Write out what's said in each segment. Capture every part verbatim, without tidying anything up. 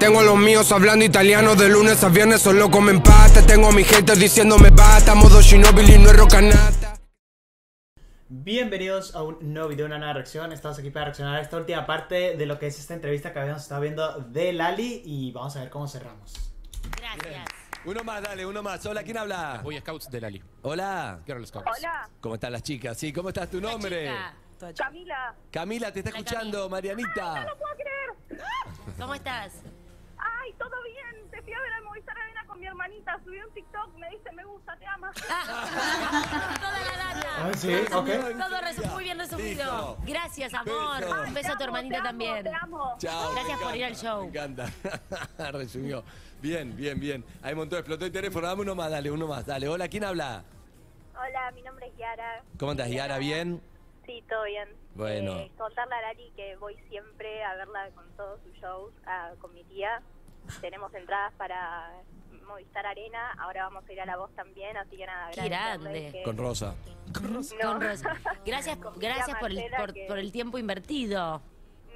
Tengo a los míos hablando italiano de lunes a viernes, solo comen pasta. Tengo a mis haters diciéndome basta, modo Ginóbili no es rocanata. Bienvenidos a un nuevo video, una nueva reacción. Estamos aquí para reaccionar a esta última parte de lo que es esta entrevista que habíamos estado viendo de Lali. Y vamos a ver cómo cerramos. Gracias. Uno más, dale, uno más. Hola, ¿quién habla? Voy a Scouts de Lali. Hola. Girl Scouts. Hola. ¿Cómo están las chicas? Sí, ¿cómo estás? ¿Tu nombre? Camila. Camila, te está escuchando, Marianita. Ay, no lo puedo creer. ¿Cómo estás? Ay, todo bien. Te fui a ver al Movistar Arena con mi hermanita. Subí un TikTok, me dice me gusta, te ama. Toda la data. Ah, sí, okay. Todo resumido, muy bien resumido. Gracias, amor. Ay, un beso a tu hermanita te amo, también. Te amo. Chao. Gracias por ir al show. Me encanta. Resumió. Bien, bien, bien. Hay un montón. Explotó el teléfono. Dame uno más, dale, uno más. Dale. Hola, ¿quién habla? Hola, mi nombre es Yara. ¿Cómo estás, Yara? ¿Bien? Sí, todo bien. Bueno. Eh, contarle a Lali que voy siempre a verla con todos sus shows, ah, con mi tía. Tenemos entradas para Movistar Arena, ahora vamos a ir a La Voz también, así que nada, gracias. Grande. Que... Con Rosa. Con Rosa. No. Con Rosa. Gracias, con gracias por, el, por, que... por el tiempo invertido.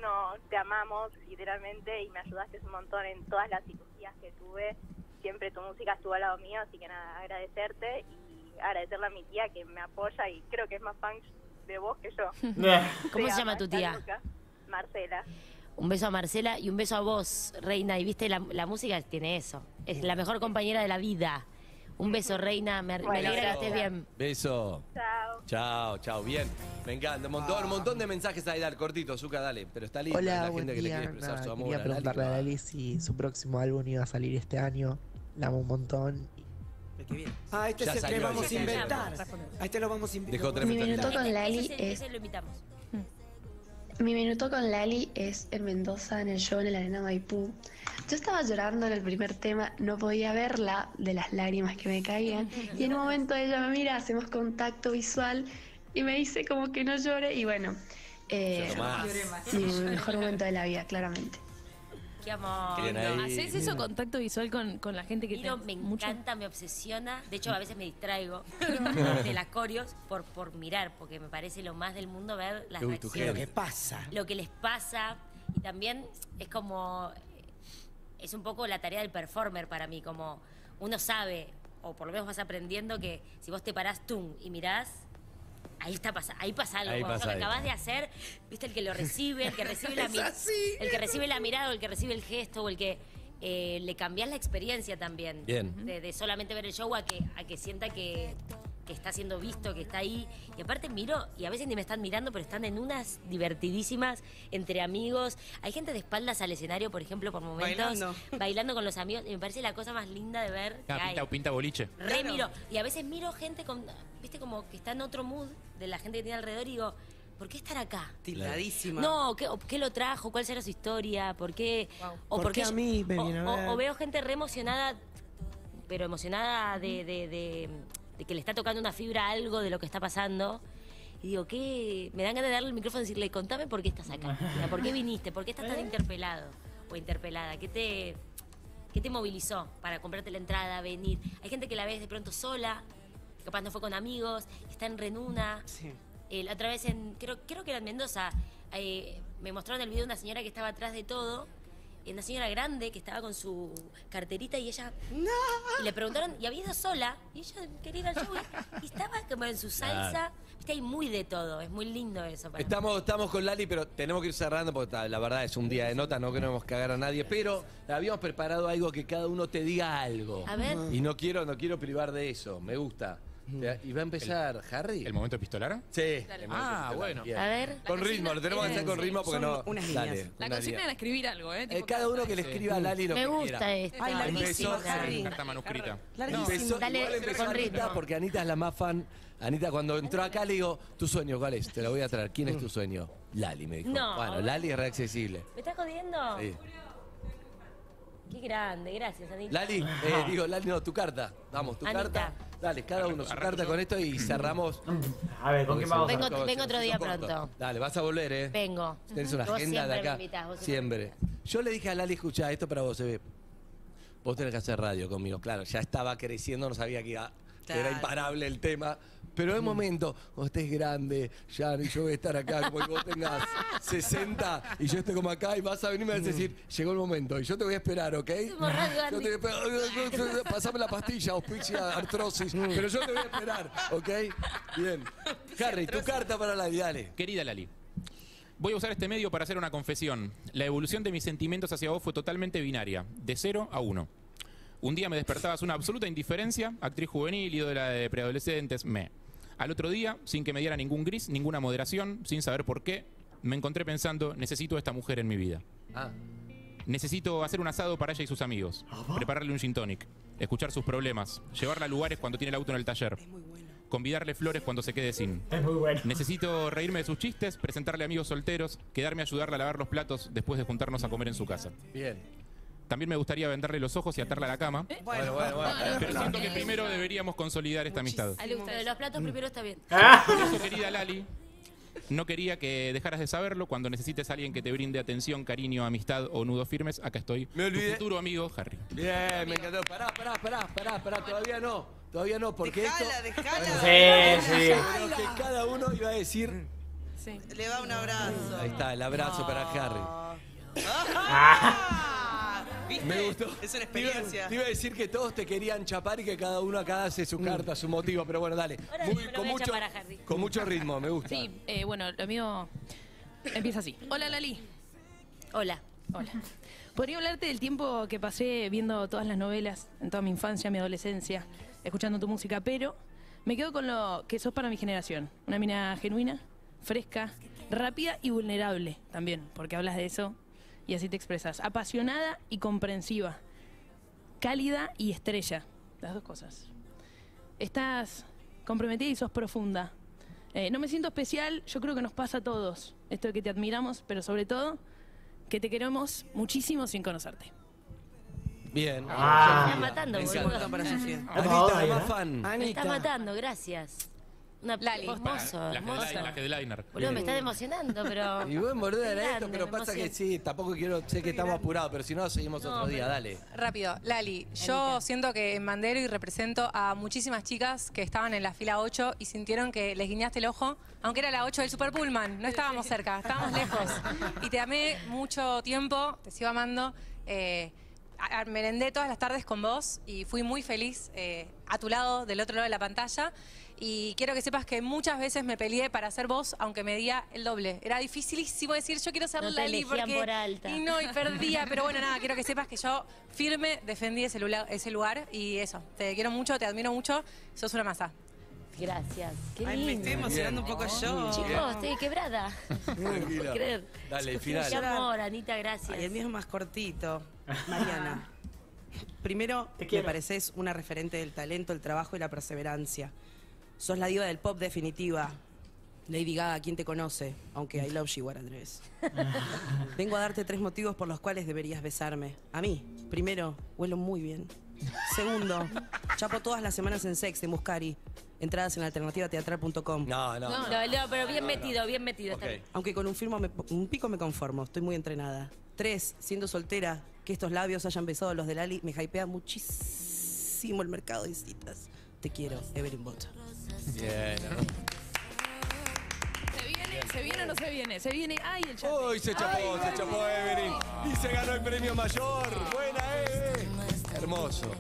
No, te amamos, literalmente, y me ayudaste un montón en todas las cirugías que tuve. Siempre tu música estuvo al lado mío, así que nada, agradecerte y agradecerle a mi tía que me apoya y creo que es más fan de vos que yo. ¿Cómo se, se llama tu tía? Marcela. Un beso a Marcela y un beso a vos, Reina. Y viste, la, la música tiene eso. Es la mejor compañera de la vida. Un beso, Reina. Me, bueno, me alegra que estés bien. Beso. Chao. Chao, chao. Bien. Me encanta. Un montón, ah. montón de mensajes ahí. Dar cortito, Zucca, dale. Pero está linda la gente día. que le quiere expresar Nada, su amor. Quería preguntarle a Lali si su próximo álbum iba a salir este año. La amo un montón. Qué bien. Ah, este ya es el que vamos a inventar. A este lo vamos a inventar. Mi minuto con Lali es... Ese lo invitamos. Mi minuto con Lali es en Mendoza, en el show en la Arena Maipú. Yo estaba llorando en el primer tema, no podía verla de las lágrimas que me caían. Y en un momento ella me mira, hacemos contacto visual y me dice como que no llore. Y bueno, eh, mi mejor momento de la vida, claramente. Qué amor. ¿Hacés eso, contacto visual con, con la gente que Miro, te... Me encanta, mucho? me obsesiona. De hecho, a veces me distraigo de las coreos por, por mirar, porque me parece lo más del mundo ver las reacciones. Lo que pasa. Lo que les pasa. Y también es como... Es un poco la tarea del performer para mí, como uno sabe, o por lo menos vas aprendiendo, que si vos te parás tú y mirás, ahí está pasa, ahí pasa algo, ahí pasa, lo que ahí. acabas de hacer, viste, el que lo recibe, el que recibe la mirada, el que recibe la mirada, o el que recibe el gesto, o el que eh, le cambias la experiencia también. Bien. De, de solamente ver el show a que, a que sienta que, que está siendo visto, que está ahí. Y aparte miro, y a veces ni me están mirando, pero están en unas divertidísimas entre amigos. Hay gente de espaldas al escenario, por ejemplo, por momentos. Bailando. Bailando con los amigos. Y me parece la cosa más linda de ver. Ah, que pinta, hay. pinta boliche. Re claro. miro. Y a veces miro gente con, viste, como que está en otro mood de la gente que tiene alrededor y digo, ¿por qué estar acá? Tiladísima. No, ¿qué, o, ¿qué lo trajo? ¿Cuál será su historia? ¿Por qué? Wow. O ¿Por, ¿Por qué a mí? Yo, o, a o, o veo gente re emocionada, pero emocionada de... de, de de que le está tocando una fibra a algo de lo que está pasando. Y digo, ¿qué? Me dan ganas de darle el micrófono y decirle, contame por qué estás acá. O sea, ¿por qué viniste? ¿Por qué estás tan interpelado o interpelada? ¿Qué te, qué te movilizó para comprarte la entrada, venir? Hay gente que la ves de pronto sola, capaz no fue con amigos, está en Renuna. Sí. Eh, la otra vez, en, creo, creo que era en Mendoza, eh, me mostraron el video de una señora que estaba atrás de todo. Una señora grande que estaba con su carterita y ella... ¡No! Y le preguntaron, y había ido sola, y ella quería ir al show y, y estaba como en su salsa. Claro. Viste, hay muy de todo, es muy lindo eso. Para estamos, estamos con Lali, pero tenemos que ir cerrando porque la verdad es un día de notas, no queremos cagar a nadie, pero habíamos preparado algo que cada uno te diga algo. A ver. Y no quiero, no quiero privar de eso, me gusta. Y va a empezar el, Harry. ¿El momento epistolar? Sí. Ah, bueno. Bien. A ver. Con ritmo, lo tenemos que hacer con ritmo porque no. Unas líneas. La consigna era escribir algo, ¿eh? Tipo, eh cada uno que le escriba sí. a Lali lo Me que gusta quiera. Esta. Ay, larguísima. Carta manuscrita. Larguísima. Dale, empezó con ritmo. Porque Anita es la más fan. Anita, cuando entró acá, le digo, ¿tu sueño cuál es? Te la voy a traer. ¿Quién es tu sueño? Lali, me dijo. No. Bueno, Lali es reaccesible. ¿Me estás jodiendo? Sí. Qué grande, gracias, Anita. Lali, eh, digo, Lali, no, tu carta. Vamos, tu Anita. carta. Dale, cada uno su carta con esto y cerramos. A ver, ¿con qué vamos? Vengo, vengo se, otro día pronto. Dale, vas a volver, ¿eh? Vengo. Tenés una vos agenda de acá. Me invitás, vos siempre. Yo le dije a Lali, escuchá, esto para vos, se ve. Vos tenés que hacer radio conmigo. Claro, ya estaba creciendo, no sabía que iba Claro. Era imparable el tema. Pero de momento, cuando estés grande, ya, yo voy a estar acá, como que vos tengas sesenta y yo estoy como acá y vas a venirme a decir, llegó el momento, y yo te voy a esperar, ¿ok? Yo te voy a esperar, pasame la pastilla, auspicia, artrosis, pero yo te voy a esperar, ¿ok? Bien. Harry, tu carta para Lali, dale. Querida Lali, voy a usar este medio para hacer una confesión. La evolución de mis sentimientos hacia vos fue totalmente binaria, de cero a uno. Un día me despertabas una absoluta indiferencia, actriz juvenil, ídola de preadolescentes, me... Al otro día, sin que me diera ningún gris, ninguna moderación, sin saber por qué, me encontré pensando, necesito a esta mujer en mi vida. Ah. Necesito hacer un asado para ella y sus amigos, prepararle un gin tonic, escuchar sus problemas, llevarla a lugares cuando tiene el auto en el taller, convidarle flores cuando se quede sin. Es muy bueno. Necesito reírme de sus chistes, presentarle amigos solteros, quedarme a ayudarla a lavar los platos después de juntarnos a comer en su casa. Bien. También me gustaría vendarle los ojos y atarla a la cama. ¿Eh? Bueno, bueno, bueno. Pero siento que primero deberíamos consolidar esta amistad. De los platos primero está bien. Por eso, querida Lali, no quería que dejaras de saberlo. Cuando necesites a alguien que te brinde atención, cariño, amistad o nudos firmes, acá estoy. Me olvidé. Tu futuro amigo, Harry. Bien, me encantó. Pará, pará, pará, pará, pará. Todavía no. Todavía no, porque dejala, esto... Dejala, sí, sí. Que cada uno iba a decir... Sí. Le va un abrazo. Ahí está, el abrazo no. para Harry. Ah. ¿Viste? Me gustó. Es una experiencia. Te iba, iba a decir que todos te querían chapar y que cada uno acá hace su carta, su motivo, pero bueno, dale. Ahora Muy, sí, con, mucho, con mucho ritmo, me gusta. Sí, eh, bueno, lo mío empieza así. Hola, Lali. Hola. Hola. Podría hablarte del tiempo que pasé viendo todas las novelas, en toda mi infancia, mi adolescencia, escuchando tu música, pero me quedo con lo que sos para mi generación. Una mina genuina, fresca, rápida y vulnerable también, porque hablas de eso. Y así te expresas. Apasionada y comprensiva. Cálida y estrella. Las dos cosas. Estás comprometida y sos profunda. Eh, no me siento especial, yo creo que nos pasa a todos. Esto de que te admiramos, pero sobre todo, que te queremos muchísimo sin conocerte. Bien. Ah, me está matando, boludo. Para Sofía. Anita, más fan. Anita. Me está matando, gracias. Una Lali. Hermoso, hermoso. La headliner. Boludo, me estás emocionando, pero... Y buen boludo era esto, pero pasa que sí, tampoco quiero... Sé que estamos apurados, pero si no, seguimos no, otro día, dale. Rápido. Lali, yo Anita. siento que mandero y represento a muchísimas chicas que estaban en la fila ocho y sintieron que les guiñaste el ojo, aunque era la ocho del Super Pullman. No estábamos cerca, estábamos lejos. Y te amé mucho tiempo, te sigo amando. Eh, merendé todas las tardes con vos y fui muy feliz eh, a tu lado, del otro lado de la pantalla. Y quiero que sepas que muchas veces me peleé para ser vos, aunque me día el doble. Era dificilísimo decir, yo quiero ser no Lali porque... Por alta. Y no, y perdía. Pero bueno, nada, quiero que sepas que yo firme defendí ese lugar, ese lugar y eso. Te quiero mucho, te admiro mucho. Sos una masa. Gracias. Qué lindo. Ay, me estoy emocionando un poco yo. Chicos, estoy quebrada. No creer. Dale, final. Qué amor, Anita, gracias. Ay, el mío es más cortito. Mariana. Primero, me pareces una referente del talento, el trabajo y la perseverancia. Sos la diva del pop definitiva. Lady Gaga, ¿quién te conoce? Aunque I love you, what address. Vengo a darte tres motivos por los cuales deberías besarme. A mí, primero, huelo muy bien. Segundo, chapo todas las semanas en Sex de Muscari. Entradas en alternativa teatral punto com. No, no, no. No, no, pero bien no, metido, no. bien metido. Okay. Aunque con un, firmo me, un pico me conformo, estoy muy entrenada. Tres, siendo soltera, que estos labios hayan besado los de Lali, me hypea muchísimo el mercado de citas. Te quiero, Evelyn Bota. Bien, ¿no? ¿Se viene? ¿Se viene o no se viene? Se viene. ¡Ay, el chapó! ¡Uy, se chapó! Ay, se chapó Evelyn. Y se ganó el premio mayor. ¡Buena, Evelyn! Hermoso.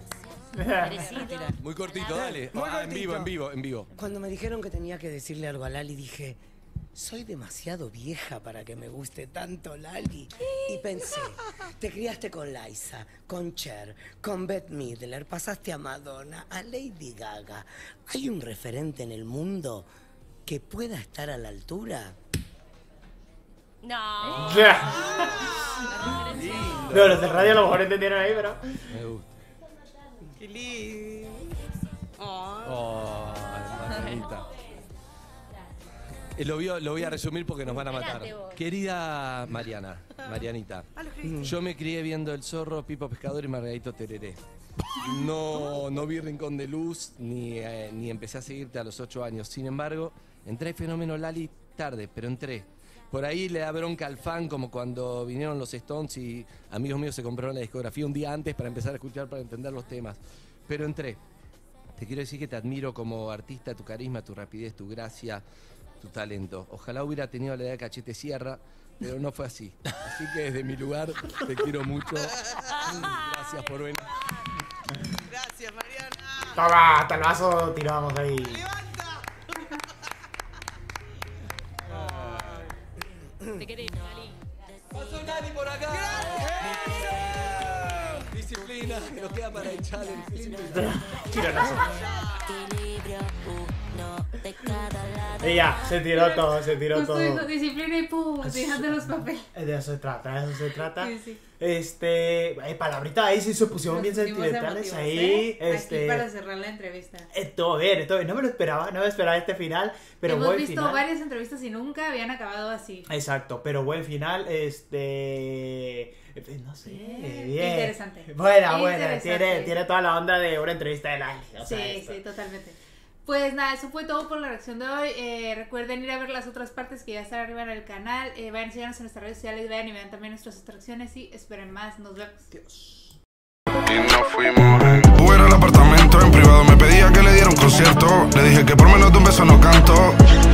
Muy cortito, dale. Muy ah, cortito. En vivo, en vivo, en vivo. Cuando me dijeron que tenía que decirle algo a Lali, dije... Soy demasiado vieja para que me guste tanto Lali. ¿Qué? Y pensé, te criaste con Liza, con Cher, con Bette Midler, pasaste a Madonna, a Lady Gaga. ¿Hay un referente en el mundo que pueda estar a la altura? No. Yeah. No, no, no, los de radio a lo mejor entendieron ahí, pero... Me gusta. Qué lindo. Oh, hermanita. Lo, vio, lo voy a resumir porque nos van a matar. Querida Mariana, Marianita, yo me crié viendo El Zorro, Pipo Pescador y Margarito Tereré. No, no vi Rincón de Luz ni, eh, ni empecé a seguirte a los ocho años. Sin embargo, entré en Fenómeno Lali tarde, pero entré. Por ahí le da bronca al fan, como cuando vinieron los Stones y amigos míos se compraron la discografía un día antes para empezar a escuchar, para entender los temas. Pero entré. Te quiero decir que te admiro como artista, tu carisma, tu rapidez, tu gracia, tu talento. Ojalá hubiera tenido la edad de Cachete Sierra, pero no fue así. Así que desde mi lugar te quiero mucho. Gracias por venir. Gracias, Mariana. Toma, hasta el vaso tiramos ahí. ¡Levanta! Ay. Te querés, Lali. Pasó Lali por acá. ¡Gracias! Disciplina, que nos queda para el challenge. Ella se tiró todo, se tiró no, todo. Eso, disciplina y pum, dejando los papeles. De eso se trata, de eso se trata. Sí, sí. Este, palabrita ahí sí se pusieron bien sentimentales ahí. ¿Eh? Este, aquí para cerrar la entrevista. Eh, todo bien, todo bien. No me lo esperaba, no me esperaba este final, pero hemos buen visto final. Varias entrevistas y nunca habían acabado así. Exacto, pero buen final, este. No sé, bien. bien. Interesante. Buena, buena. Tiene, tiene toda la onda de una entrevista de Lali. O sea, sí, esto. sí, totalmente. Pues nada, eso fue todo por la reacción de hoy. Eh, recuerden ir a ver las otras partes que ya están arriba en el canal. Eh, vayan, síganos en nuestras redes sociales, vayan y vean también nuestras atracciones y esperen más. Nos vemos. Dios. Y nos fuimos en Uber al apartamento en privado. Me pedía que le diera un concierto. Le dije que por menos de un beso no canto.